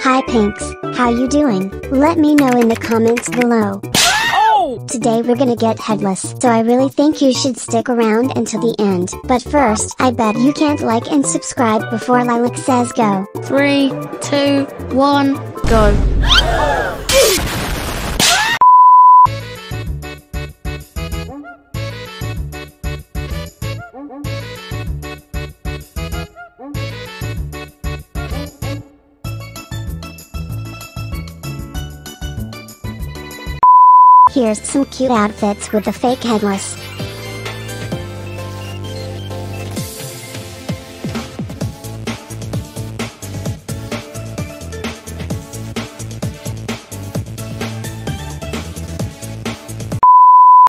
Hi Pinks, how you doing? Let me know in the comments below. Oh! Today we're gonna get headless, so I really think you should stick around until the end. But first, I bet you can't like and subscribe before Lilac says go. 3, 2, 1, go. Here's some cute outfits with the fake headless.